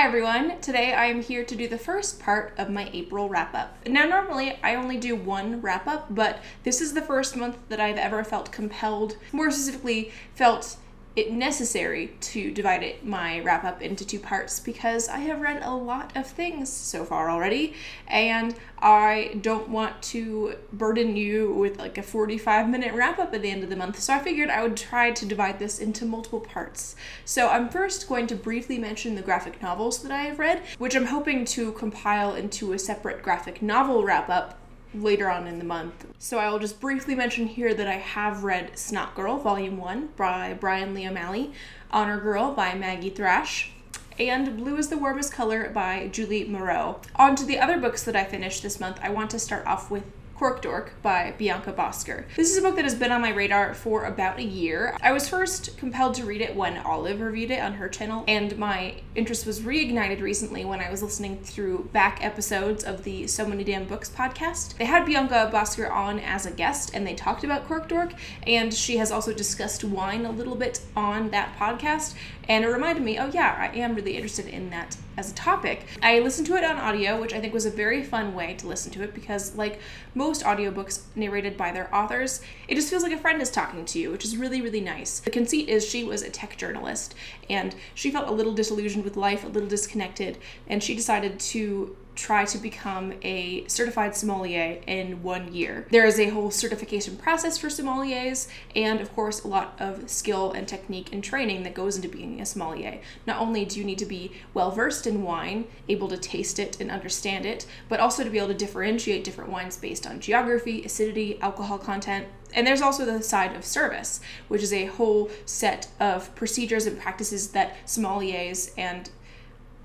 Hi everyone, today I am here to do the first part of my April wrap-up. Now normally I only do one wrap-up, but this is the first month that I've ever felt compelled, more specifically felt it necessary to divide my wrap-up into two parts because I have read a lot of things so far already and I don't want to burden you with like a 45-minute wrap-up at the end of the month, so I figured I would try to divide this into multiple parts. So I'm first going to briefly mention the graphic novels that I have read, which I'm hoping to compile into a separate graphic novel wrap-up later on in the month. So I will just briefly mention here that I have read Snot Girl Volume 1 by Brian Lee O'Malley, Honor Girl by Maggie Thrash, and Blue is the Warmest Color by Julie Moreau. On to the other books that I finished this month, I want to start off with Cork Dork by Bianca Bosker. This is a book that has been on my radar for about a year. I was first compelled to read it when Olive reviewed it on her channel, and my interest was reignited recently when I was listening through back episodes of the So Many Damn Books podcast. They had Bianca Bosker on as a guest, and they talked about Cork Dork, and she has also discussed wine a little bit on that podcast, and it reminded me, oh yeah, I am really interested in that as a topic. I listened to it on audio, which I think was a very fun way to listen to it because, like most audiobooks narrated by their authors, it just feels like a friend is talking to you, which is really, really nice. The conceit is she was a tech journalist and she felt a little disillusioned with life, a little disconnected, and she decided to try to become a certified sommelier in 1 year. There is a whole certification process for sommeliers and of course a lot of skill and technique and training that goes into being a sommelier. Not only do you need to be well versed in wine, able to taste it and understand it, but also to be able to differentiate different wines based on geography, acidity, alcohol content. And there's also the side of service, which is a whole set of procedures and practices that sommeliers and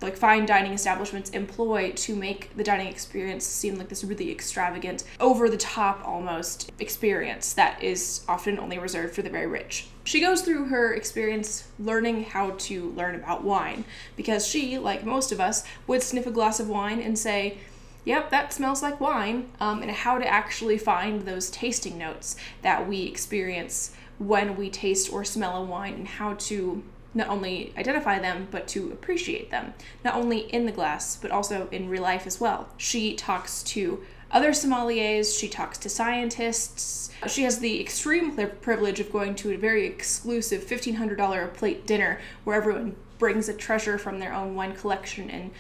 like fine dining establishments employ to make the dining experience seem like this really extravagant, over-the-top almost experience that is often only reserved for the very rich. She goes through her experience learning how to learn about wine because she, like most of us, would sniff a glass of wine and say, yep, that smells like wine, and how to actually find those tasting notes that we experience when we taste or smell a wine and how to not only identify them, but to appreciate them, not only in the glass, but also in real life as well. She talks to other sommeliers, she talks to scientists. She has the extreme privilege of going to a very exclusive $1,500 a plate dinner where everyone brings a treasure from their own wine collection and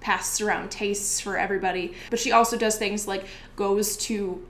passes around tastes for everybody. But she also does things like goes to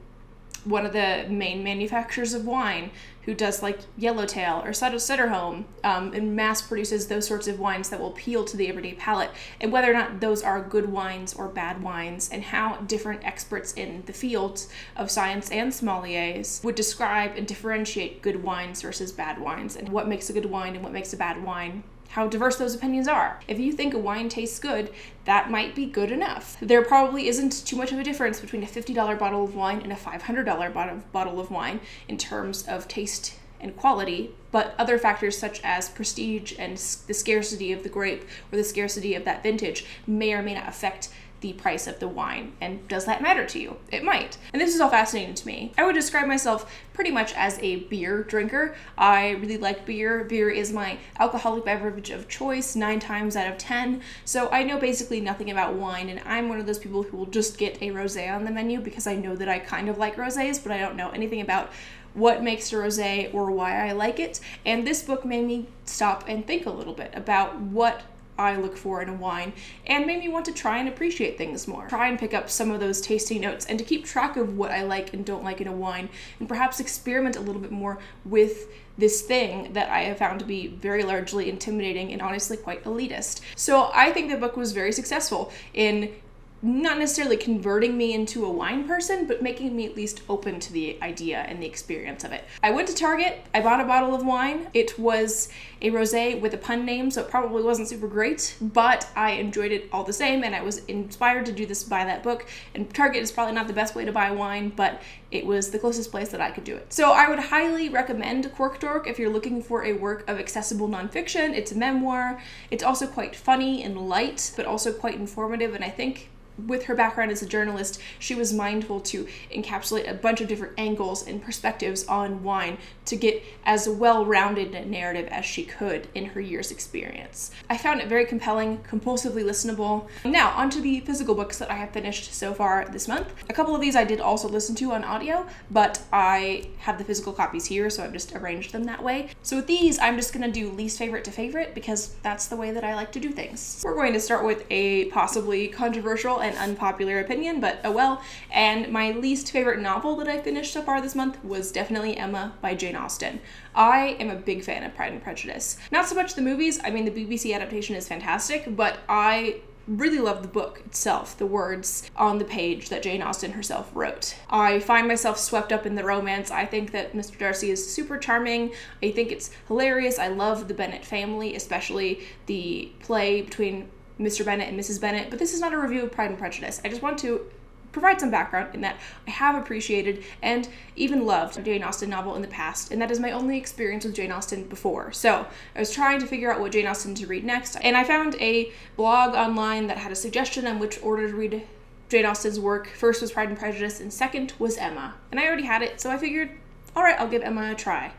one of the main manufacturers of wine who does like Yellowtail or Sutter Home and mass produces those sorts of wines that will appeal to the everyday palate, and whether or not those are good wines or bad wines, and how different experts in the fields of science and sommeliers would describe and differentiate good wines versus bad wines, and what makes a good wine and what makes a bad wine, how diverse those opinions are. If you think a wine tastes good, that might be good enough. There probably isn't too much of a difference between a $50 bottle of wine and a $500 bottle of wine in terms of taste and quality, but other factors such as prestige and the scarcity of the grape or the scarcity of that vintage may or may not affect the price of the wine. And does that matter to you? It might. And this is all fascinating to me. I would describe myself pretty much as a beer drinker. I really like beer. Beer is my alcoholic beverage of choice 9 times out of 10. So I know basically nothing about wine, and I'm one of those people who will just get a rosé on the menu because I know that I kind of like rosés, but I don't know anything about what makes a rosé or why I like it. And this book made me stop and think a little bit about what I look for in a wine and made me want to try and appreciate things more. Try and pick up some of those tasting notes and to keep track of what I like and don't like in a wine, and perhaps experiment a little bit more with this thing that I have found to be very largely intimidating and honestly quite elitist. So I think the book was very successful in not necessarily converting me into a wine person, but making me at least open to the idea and the experience of it. I went to Target, I bought a bottle of wine. It was a rosé with a pun name, so it probably wasn't super great, but I enjoyed it all the same, and I was inspired to do this by that book. And Target is probably not the best way to buy wine, but it was the closest place that I could do it. So I would highly recommend Cork Dork if you're looking for a work of accessible nonfiction. It's a memoir. It's also quite funny and light, but also quite informative, and I think with her background as a journalist, she was mindful to encapsulate a bunch of different angles and perspectives on wine to get as well-rounded a narrative as she could in her year's experience. I found it very compelling, compulsively listenable. Now, onto the physical books that I have finished so far this month. A couple of these I did also listen to on audio, but I have the physical copies here, so I've just arranged them that way. So with these, I'm just gonna do least favorite to favorite because that's the way that I like to do things. We're going to start with a possibly controversial and unpopular opinion, but oh well. And my least favorite novel that I finished so far this month was definitely Emma by Jane Austen. I am a big fan of Pride and Prejudice. Not so much the movies, I mean the BBC adaptation is fantastic, but I really love the book itself, the words on the page that Jane Austen herself wrote. I find myself swept up in the romance. I think that Mr. Darcy is super charming. I think it's hilarious. I love the Bennet family, especially the play between Mr. Bennet and Mrs. Bennet, but this is not a review of Pride and Prejudice. I just want to provide some background in that I have appreciated and even loved a Jane Austen novel in the past, and that is my only experience with Jane Austen before. So I was trying to figure out what Jane Austen to read next, and I found a blog online that had a suggestion on which order to read Jane Austen's work. First was Pride and Prejudice, and second was Emma. And I already had it, so I figured, all right, I'll give Emma a try.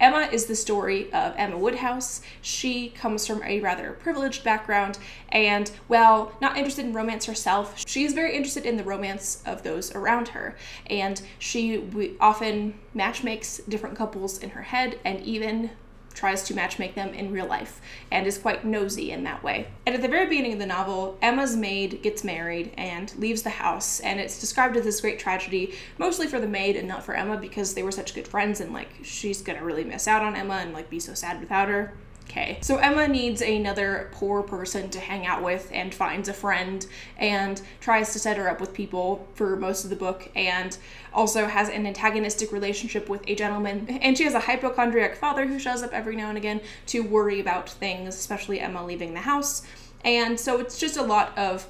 Emma is the story of Emma Woodhouse. She comes from a rather privileged background and, well, not interested in romance herself, she is very interested in the romance of those around her. And she often matchmakes different couples in her head and even tries to matchmake them in real life and is quite nosy in that way. And at the very beginning of the novel, Emma's maid gets married and leaves the house, and it's described as this great tragedy, mostly for the maid and not for Emma because they were such good friends and like she's gonna really miss out on Emma and like be so sad without her. Okay, so Emma needs another poor person to hang out with and finds a friend and tries to set her up with people for most of the book and also has an antagonistic relationship with a gentleman, and she has a hypochondriac father who shows up every now and again to worry about things, especially Emma leaving the house. And so it's just a lot of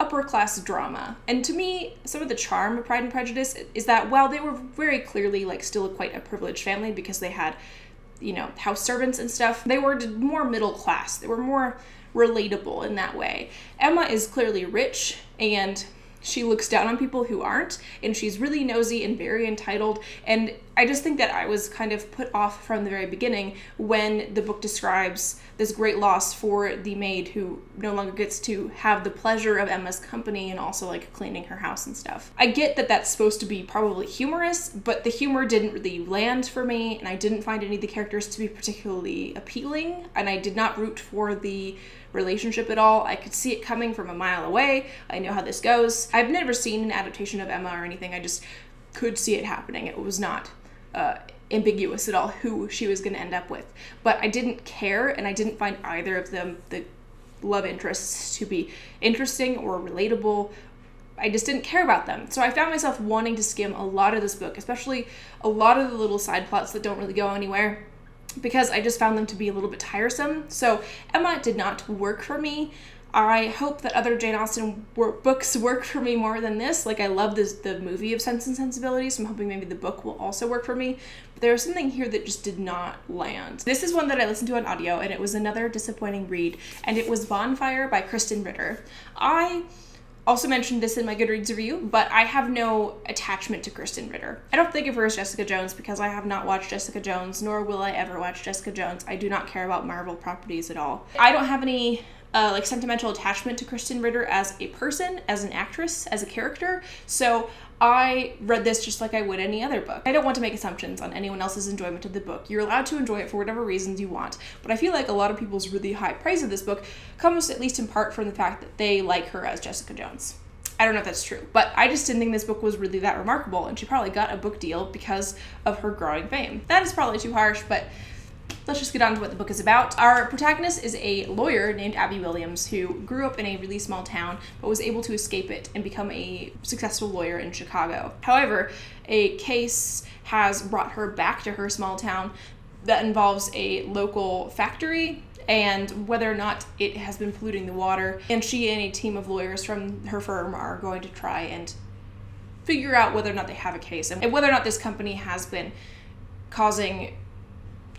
upper class drama. And to me, some of the charm of Pride and Prejudice is that while they were very clearly like still quite a privileged family because they had, you know, house servants and stuff, they were more middle class. They were more relatable in that way. Emma is clearly rich and she looks down on people who aren't, and she's really nosy and very entitled. And I just think that I was kind of put off from the very beginning when the book describes this great loss for the maid who no longer gets to have the pleasure of Emma's company and also like cleaning her house and stuff. I get that that's supposed to be probably humorous, but the humor didn't really land for me, and I didn't find any of the characters to be particularly appealing, and I did not root for the relationship at all. I could see it coming from a mile away. I know how this goes. I've never seen an adaptation of Emma or anything. I just could see it happening. It was not ambiguous at all who she was going to end up with. But I didn't care, and I didn't find either of them, the love interests, to be interesting or relatable. I just didn't care about them. So I found myself wanting to skim a lot of this book, especially a lot of the little side plots that don't really go anywhere, because I just found them to be a little bit tiresome. So Emma did not work for me. I hope that other Jane Austen books work for me more than this. Like, I love the movie of Sense and Sensibility, so I'm hoping maybe the book will also work for me. But there was something here that just did not land. This is one that I listened to on audio, and it was another disappointing read, and it was Bonfire by Kristen Ritter. I also mentioned this in my Goodreads review, but I have no attachment to Kristen Ritter. I don't think of her as Jessica Jones because I have not watched Jessica Jones, nor will I ever watch Jessica Jones. I do not care about Marvel properties at all. I don't have any like sentimental attachment to Kristen Ritter as a person, as an actress, as a character, so I read this just like I would any other book. I don't want to make assumptions on anyone else's enjoyment of the book. You're allowed to enjoy it for whatever reasons you want, but I feel like a lot of people's really high praise of this book comes at least in part from the fact that they like her as Jessica Jones. I don't know if that's true, but I just didn't think this book was really that remarkable, and she probably got a book deal because of her growing fame. That is probably too harsh, but let's just get on to what the book is about. Our protagonist is a lawyer named Abby Williams who grew up in a really small town but was able to escape it and become a successful lawyer in Chicago. However, a case has brought her back to her small town that involves a local factory and whether or not it has been polluting the water, and she and a team of lawyers from her firm are going to try and figure out whether or not they have a case and whether or not this company has been causing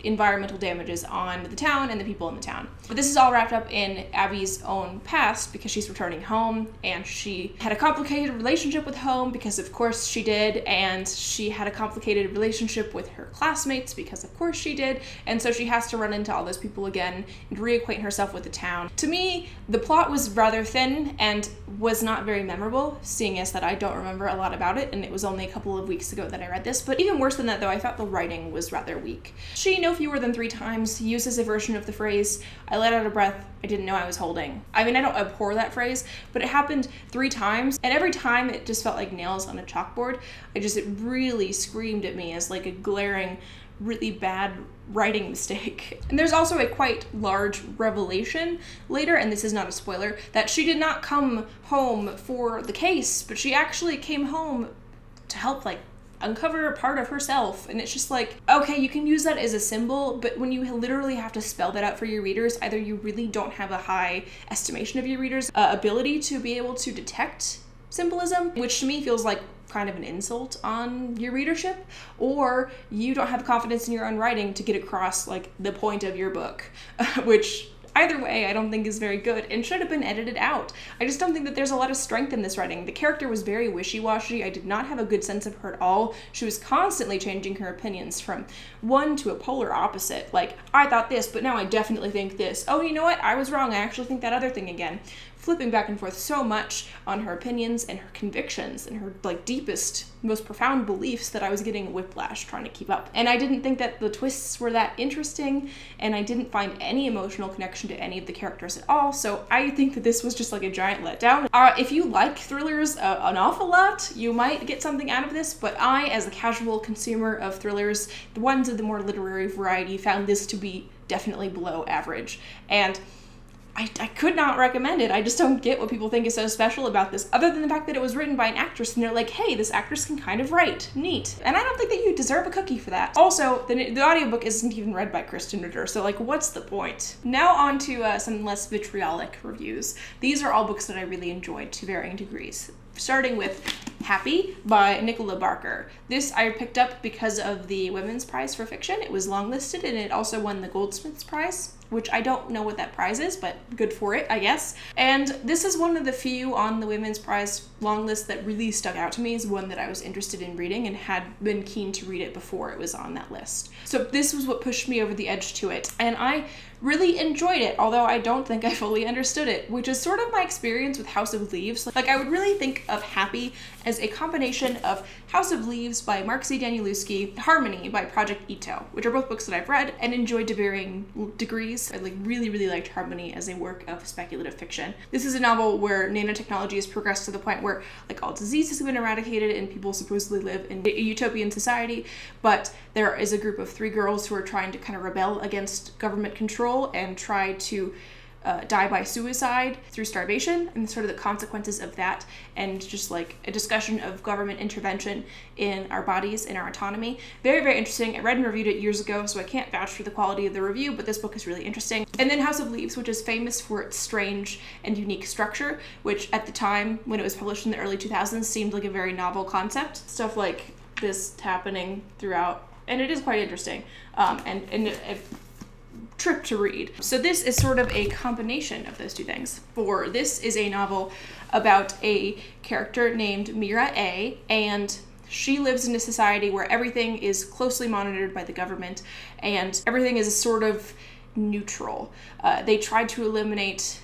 environmental damages on the town and the people in the town. But this is all wrapped up in Abby's own past because she's returning home, and she had a complicated relationship with home because of course she did, and she had a complicated relationship with her classmates because of course she did, and so she has to run into all those people again and reacquaint herself with the town. To me, the plot was rather thin and was not very memorable, seeing as that I don't remember a lot about it, and it was only a couple of weeks ago that I read this. But even worse than that, though, I thought the writing was rather weak. She, no fewer than 3 times, uses a version of the phrase, "I let out a breath I didn't know I was holding." I mean, I don't abhor that phrase, but it happened 3 times, and every time it just felt like nails on a chalkboard. It really screamed at me as like a glaring, really bad writing mistake. And there's also a quite large revelation later, and this is not a spoiler, that she did not come home for the case, but she actually came home to help like uncover a part of herself. And it's just like, okay, you can use that as a symbol, but when you literally have to spell that out for your readers, either you really don't have a high estimation of your readers' ability to be able to detect symbolism, which to me feels like kind of an insult on your readership, or you don't have confidence in your own writing to get across like the point of your book, which either way I don't think is very good and should have been edited out. I just don't think that there's a lot of strength in this writing. The character was very wishy-washy. I did not have a good sense of her at all. She was constantly changing her opinions from one to a polar opposite. Like, I thought this, but now I definitely think this. Oh, you know what? I was wrong. I actually think that other thing again. Flipping back and forth so much on her opinions and her convictions and her like deepest, most profound beliefs that I was getting whiplash trying to keep up. And I didn't think that the twists were that interesting, and I didn't find any emotional connection to any of the characters at all, so I think that this was just like a giant letdown. If you like thrillers an awful lot, you might get something out of this, but I, as a casual consumer of thrillers, the ones of the more literary variety, found this to be definitely below average. And I could not recommend it. I just don't get what people think is so special about this, other than the fact that it was written by an actress and they're like, hey, this actress can kind of write. Neat. And I don't think that you deserve a cookie for that. Also, the audiobook isn't even read by Kristen Ritter, so like, what's the point? Now on to some less vitriolic reviews. These are all books that I really enjoyed to varying degrees. Starting with Happy by Nicola Barker. This I picked up because of the Women's Prize for Fiction. It was longlisted, and it also won the Goldsmiths Prize, which I don't know what that prize is, but good for it, I guess. And this is one of the few on the Women's Prize long list that really stuck out to me as one that I was interested in reading and had been keen to read it before it was on that list. So this was what pushed me over the edge to it, and I really enjoyed it, although I don't think I fully understood it, which is sort of my experience with House of Leaves. Like, I would really think of Happy as a combination of House of Leaves by Mark Z. Danielewski, Harmony by Project Ito, which are both books that I've read and enjoyed to varying degrees. I like really liked Harmony as a work of speculative fiction. This is a novel where nanotechnology has progressed to the point where like all diseases have been eradicated and people supposedly live in a utopian society, but there is a group of 3 girls who are trying to kind of rebel against government control and try to die by suicide through starvation, and sort of the consequences of that, and just like a discussion of government intervention in our bodies and our autonomy. Very interesting. I read and reviewed it years ago, so I can't vouch for the quality of the review, but this book is really interesting. And then House of Leaves, which is famous for its strange and unique structure, which at the time when it was published in the early 2000s seemed like a very novel concept. Stuff like this happening throughout, and it is quite interesting, and trip to read. So this is sort of a combination of those two things. For this is a novel about a character named Mira A, and she lives in a society where everything is closely monitored by the government and everything is sort of neutral. They tried to eliminate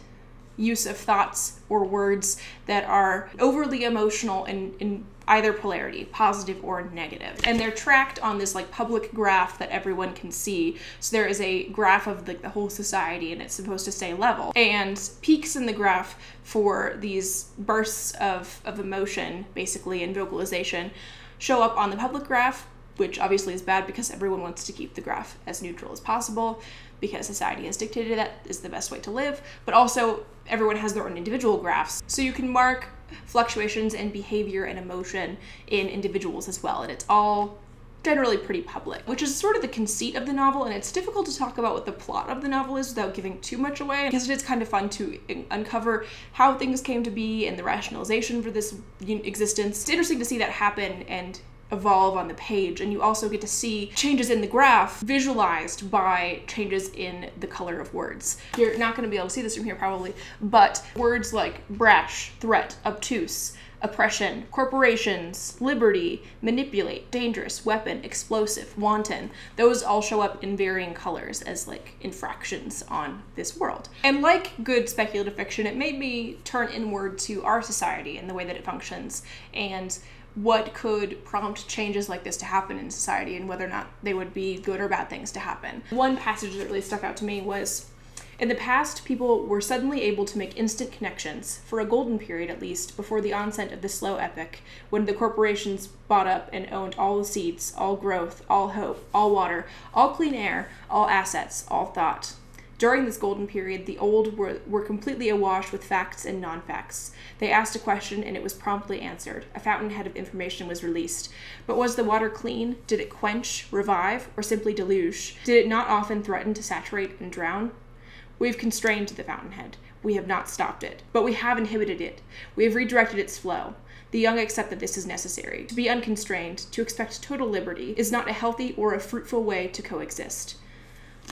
use of thoughts or words that are overly emotional and either polarity, positive or negative. And they're tracked on this like public graph that everyone can see. So there is a graph of like the whole society, and it's supposed to stay level. And peaks in the graph for these bursts of emotion, basically, and vocalization show up on the public graph, which obviously is bad because everyone wants to keep the graph as neutral as possible because society has dictated that is the best way to live. But also everyone has their own individual graphs. So you can mark fluctuations in behavior and emotion in individuals as well, and it's all generally pretty public, which is sort of the conceit of the novel. And it's difficult to talk about what the plot of the novel is without giving too much away, because it is kind of fun to uncover how things came to be and the rationalization for this existence. It's interesting to see that happen and evolve on the page, and you also get to see changes in the graph visualized by changes in the color of words. You're not going to be able to see this from here probably, but words like brash, threat, obtuse, oppression, corporations, liberty, manipulate, dangerous, weapon, explosive, wanton. Those all show up in varying colors as like infractions on this world. And like good speculative fiction, it made me turn inward to our society and the way that it functions and what could prompt changes like this to happen in society and whether or not they would be good or bad things to happen. One passage that really stuck out to me was, in the past, people were suddenly able to make instant connections, for a golden period at least, before the onset of the slow epoch, when the corporations bought up and owned all the seeds, all growth, all hope, all water, all clean air, all assets, all thought. During this golden period, the old were completely awash with facts and non-facts. They asked a question and it was promptly answered. A fountainhead of information was released. But was the water clean? Did it quench, revive, or simply deluge? Did it not often threaten to saturate and drown? We've constrained the fountainhead. We have not stopped it, but we have inhibited it. We have redirected its flow. The young accept that this is necessary. To be unconstrained, to expect total liberty, is not a healthy or a fruitful way to coexist.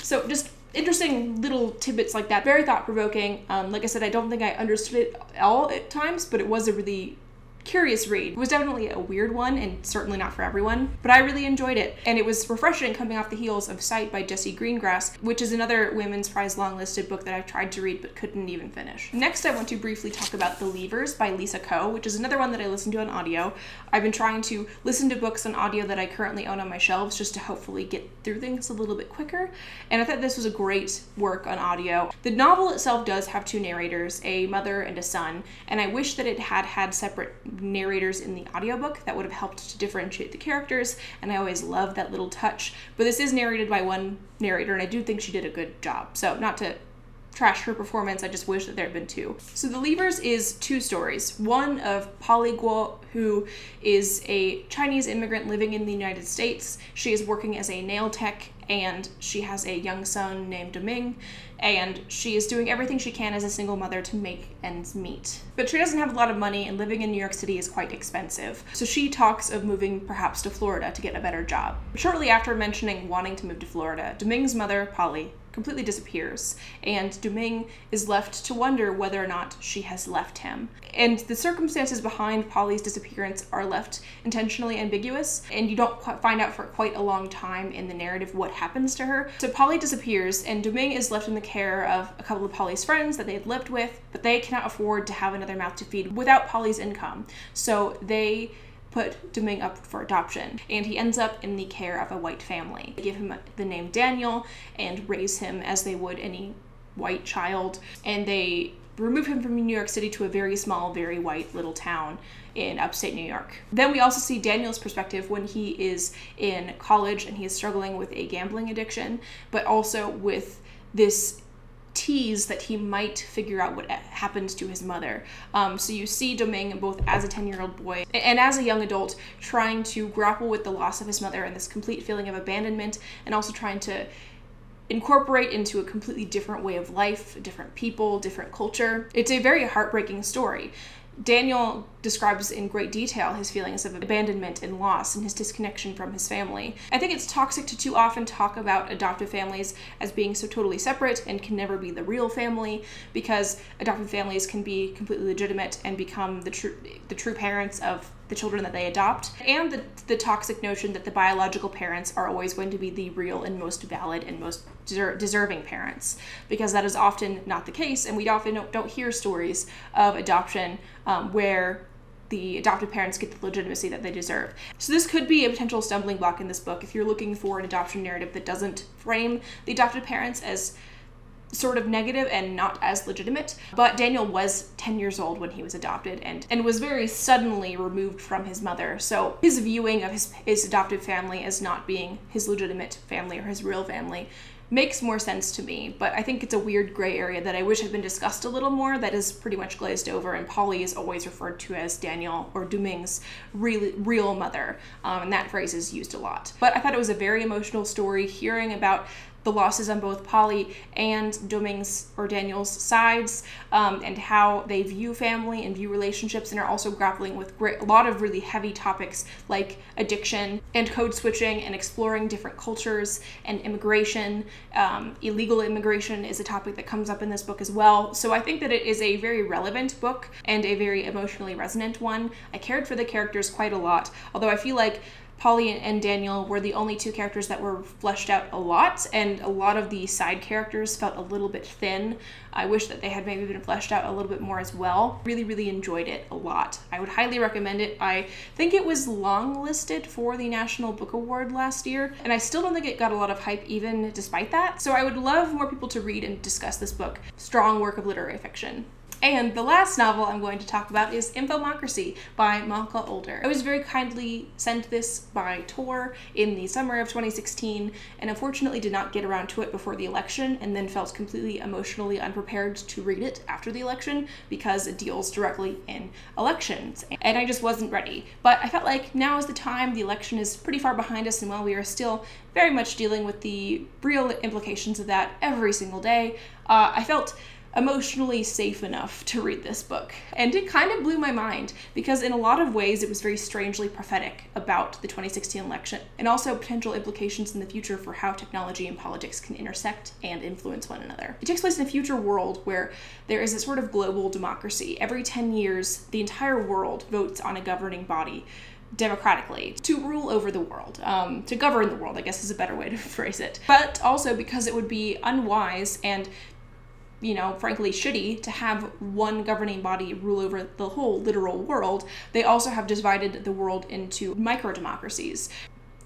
So just interesting little tidbits like that. Very thought-provoking. Like I said, I don't think I understood it all at times, but it was a really curious read. It was definitely a weird one and certainly not for everyone, but I really enjoyed it. And it was refreshing coming off the heels of Sight by Jesse Greengrass, which is another Women's Prize long-listed book that I've tried to read but couldn't even finish. Next, I want to briefly talk about The Leavers by Lisa Ko, which is another one that I listened to on audio. I've been trying to listen to books on audio that I currently own on my shelves just to hopefully get through things a little bit quicker. And I thought this was a great work on audio. The novel itself does have two narrators, a mother and a son, and I wish that it had had separate narrators in the audiobook. That would have helped to differentiate the characters, and I always love that little touch. But this is narrated by one narrator, and I do think she did a good job. So not to trash her performance, I just wish that there had been two. So The Leavers is two stories. One of Polly Guo, who is a Chinese immigrant living in the United States. She is working as a nail tech, and she has a young son named Dominguez, and she is doing everything she can as a single mother to make ends meet. But she doesn't have a lot of money, and living in New York City is quite expensive. So she talks of moving perhaps to Florida to get a better job. Shortly after mentioning wanting to move to Florida, Dominguez's mother, Polly, completely disappears, and Dominguez is left to wonder whether or not she has left him. And the circumstances behind Polly's disappearance are left intentionally ambiguous, and you don't find out for quite a long time in the narrative what happens to her. So Polly disappears, and Dominguez is left in the care of a couple of Polly's friends that they had lived with, but they cannot afford to have another mouth to feed without Polly's income. So they put Dominguez up for adoption, and he ends up in the care of a white family. They give him the name Daniel and raise him as they would any white child, and they remove him from New York City to a very small, very white little town in upstate New York. Then we also see Daniel's perspective when he is in college and he is struggling with a gambling addiction, but also with this tease that he might figure out what happens to his mother. So you see Dominguez both as a 10-year-old boy and as a young adult trying to grapple with the loss of his mother and this complete feeling of abandonment, and also trying to incorporate into a completely different way of life, different people, different culture. It's a very heartbreaking story. Daniel describes in great detail his feelings of abandonment and loss and his disconnection from his family. I think it's toxic to too often talk about adoptive families as being so totally separate and can never be the real family, because adoptive families can be completely legitimate and become the true parents of the children that they adopt, and the toxic notion that the biological parents are always going to be the real and most valid and most deserving parents, because that is often not the case, and we often don't hear stories of adoption where the adoptive parents get the legitimacy that they deserve. So this could be a potential stumbling block in this book if you're looking for an adoption narrative that doesn't frame the adoptive parents as sort of negative and not as legitimate. But Daniel was 10 years old when he was adopted and was very suddenly removed from his mother. So his viewing of his adoptive family as not being his legitimate family or his real family makes more sense to me, but I think it's a weird gray area that I wish had been discussed a little more, that is pretty much glazed over, and Polly is always referred to as Daniel or Dominguez's real mother, and that phrase is used a lot. But I thought it was a very emotional story, hearing about the losses on both Polly and Daniel's sides, and how they view family and view relationships, and are also grappling with a lot of really heavy topics like addiction and code switching and exploring different cultures and immigration. Illegal immigration is a topic that comes up in this book as well. So I think that it is a very relevant book and a very emotionally resonant one. I cared for the characters quite a lot, although I feel like Polly and Daniel were the only two characters that were fleshed out a lot, and a lot of the side characters felt a little bit thin. I wish that they had maybe been fleshed out a little bit more as well. Really, really enjoyed it a lot. I would highly recommend it. I think it was longlisted for the National Book Award last year, and I still don't think it got a lot of hype even despite that. So I would love more people to read and discuss this book. Strong work of literary fiction. And the last novel I'm going to talk about is Infomocracy by Malka Older. I was very kindly sent this by Tor in the summer of 2016, and unfortunately did not get around to it before the election, and then felt completely emotionally unprepared to read it after the election because it deals directly in elections, and I just wasn't ready. But I felt like now is the time. The election is pretty far behind us, and while we are still very much dealing with the real implications of that every single day, I felt emotionally safe enough to read this book. And it kind of blew my mind because in a lot of ways it was very strangely prophetic about the 2016 election and also potential implications in the future for how technology and politics can intersect and influence one another. It takes place in a future world where there is a sort of global democracy. Every 10 years, the entire world votes on a governing body democratically to rule over the world, to govern the world, I guess is a better way to phrase it. But also because it would be unwise and, you know, frankly shitty to have one governing body rule over the whole literal world, they also have divided the world into micro-democracies.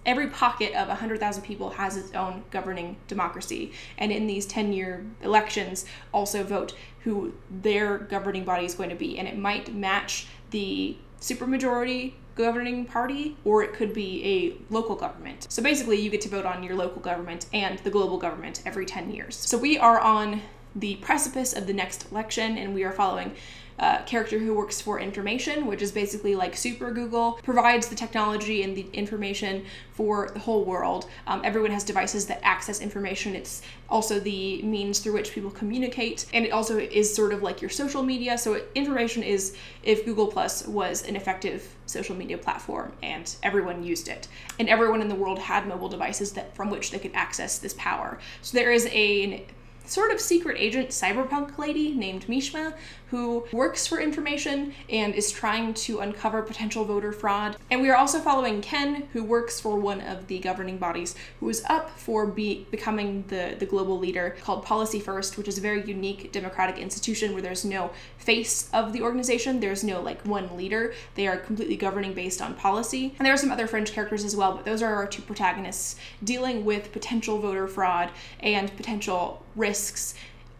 Every pocket of 100,000 people has its own governing democracy, and in these 10-year elections also vote who their governing body is going to be, and it might match the supermajority governing party, or it could be a local government. So basically you get to vote on your local government and the global government every 10 years. So we are on the precipice of the next election, and we are following a character who works for information, which is basically like Super Google, provides the technology and the information for the whole world. Everyone has devices that access information. It's also the means through which people communicate, and it also is sort of like your social media. So information is if Google Plus was an effective social media platform and everyone used it, and everyone in the world had mobile devices that from which they could access this power. So there is a sort of secret agent cyberpunk lady named Mishma who works for information and is trying to uncover potential voter fraud. And we are also following Ken, who works for one of the governing bodies, who is up for becoming the global leader, called Policy First, which is a very unique democratic institution where there's no face of the organization. There's no like one leader. They are completely governing based on policy. And there are some other French characters as well, but those are our two protagonists dealing with potential voter fraud and potential risks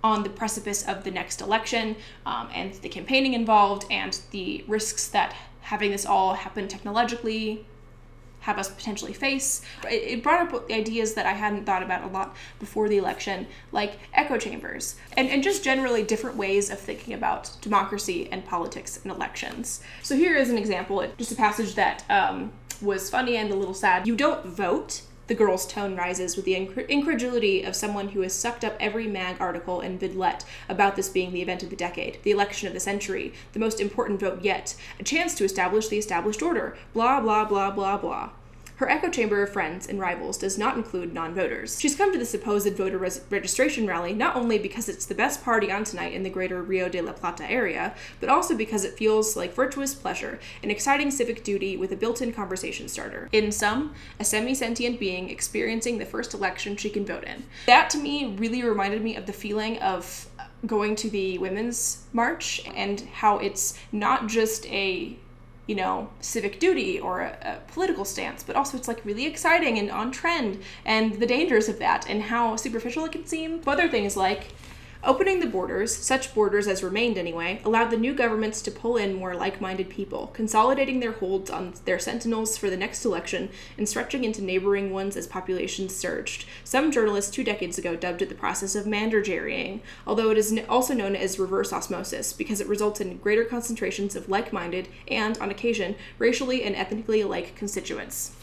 on the precipice of the next election, and the campaigning involved, and the risks that having this all happen technologically have us potentially face. It brought up ideas that I hadn't thought about a lot before the election, like echo chambers, and just generally different ways of thinking about democracy and politics and elections. So here is an example, just a passage that was funny and a little sad. You don't vote. The girl's tone rises with the incredulity of someone who has sucked up every mag article and vidlet about this being the event of the decade, the election of the century, the most important vote yet, a chance to establish the established order, blah, blah, blah, blah, blah. Her echo chamber of friends and rivals does not include non-voters. She's come to the supposed voter registration rally not only because it's the best party on tonight in the greater Rio de la Plata area, but also because it feels like virtuous pleasure, an exciting civic duty with a built-in conversation starter. In sum, a semi-sentient being experiencing the first election she can vote in. That to me really reminded me of the feeling of going to the Women's March and how it's not just a, you know, civic duty or a political stance, but also it's like really exciting and on trend, and the dangers of that and how superficial it can seem. Other things like opening the borders, such borders as remained anyway, allowed the new governments to pull in more like-minded people, consolidating their holds on their sentinels for the next election and stretching into neighboring ones as populations surged. Some journalists 2 decades ago dubbed it the process of manderjerrying, although it is also known as reverse osmosis because it results in greater concentrations of like-minded and, on occasion, racially and ethnically alike constituents.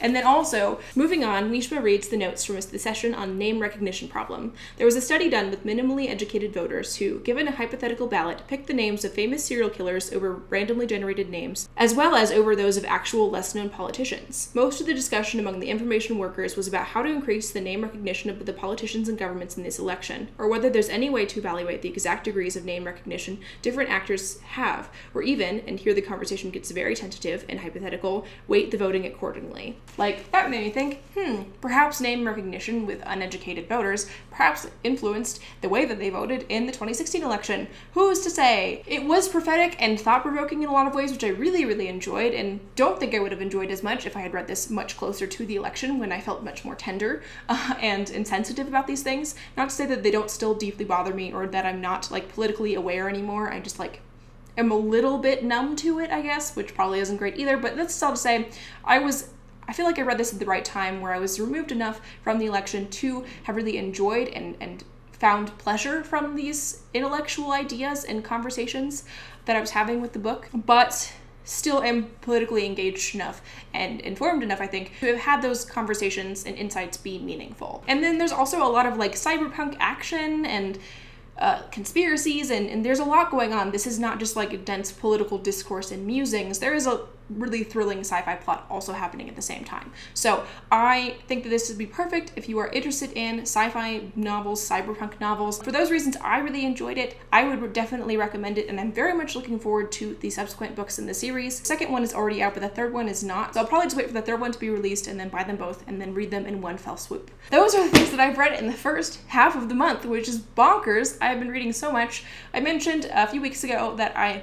And then also, moving on, Mishma reads the notes from the session on name recognition problem. There was a study done with minimally educated voters who, given a hypothetical ballot, picked the names of famous serial killers over randomly generated names, as well as over those of actual less-known politicians. Most of the discussion among the information workers was about how to increase the name recognition of the politicians and governments in this election, or whether there's any way to evaluate the exact degrees of name recognition different actors have, or even, and here the conversation gets very tentative and hypothetical, weight the voting accordingly. Like, that made me think, perhaps name recognition with uneducated voters perhaps influenced the way that they voted in the 2016 election. Who's to say? It was prophetic and thought-provoking in a lot of ways, which I really, really enjoyed, and don't think I would have enjoyed as much if I had read this much closer to the election when I felt much more tender and insensitive about these things. Not to say that they don't still deeply bother me or that I'm not, like, politically aware anymore. I just, like, am a little bit numb to it, I guess, which probably isn't great either, but that's all to say, I feel like I read this at the right time where I was removed enough from the election to have really enjoyed and found pleasure from these intellectual ideas and conversations that I was having with the book, but still am politically engaged enough and informed enough, I think, to have had those conversations and insights be meaningful. And then there's also a lot of, like, cyberpunk action and conspiracies, and there's a lot going on. This is not just, like, a dense political discourse and musings. There is a really thrilling sci-fi plot also happening at the same time. So I think that this would be perfect if you are interested in sci-fi novels, cyberpunk novels. For those reasons, I really enjoyed it. I would definitely recommend it, and I'm very much looking forward to the subsequent books in the series. The second one is already out, but the third one is not. So I'll probably just wait for the third one to be released and then buy them both and then read them in one fell swoop. Those are the things that I've read in the first half of the month, which is bonkers. I've been reading so much. I mentioned a few weeks ago that I'm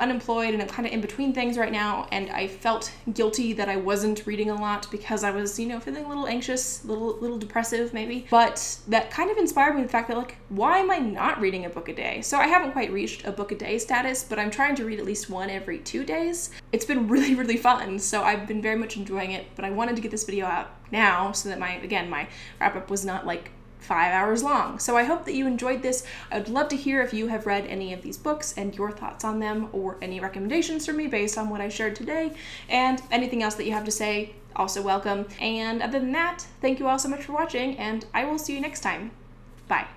unemployed and I'm kind of in between things right now, and I felt guilty that I wasn't reading a lot because I was, feeling a little anxious, a little depressive maybe. But that kind of inspired me, the fact that, like, why am I not reading a book a day? So I haven't quite reached a book a day status, but I'm trying to read at least one every 2 days. It's been really, really fun, so I've been very much enjoying it, but I wanted to get this video out now so that my wrap-up was not, like, 5 hours long. So I hope that you enjoyed this. I would love to hear if you have read any of these books and your thoughts on them, or any recommendations for me based on what I shared today, and anything else that you have to say, also welcome. And other than that, thank you all so much for watching, and I will see you next time. Bye.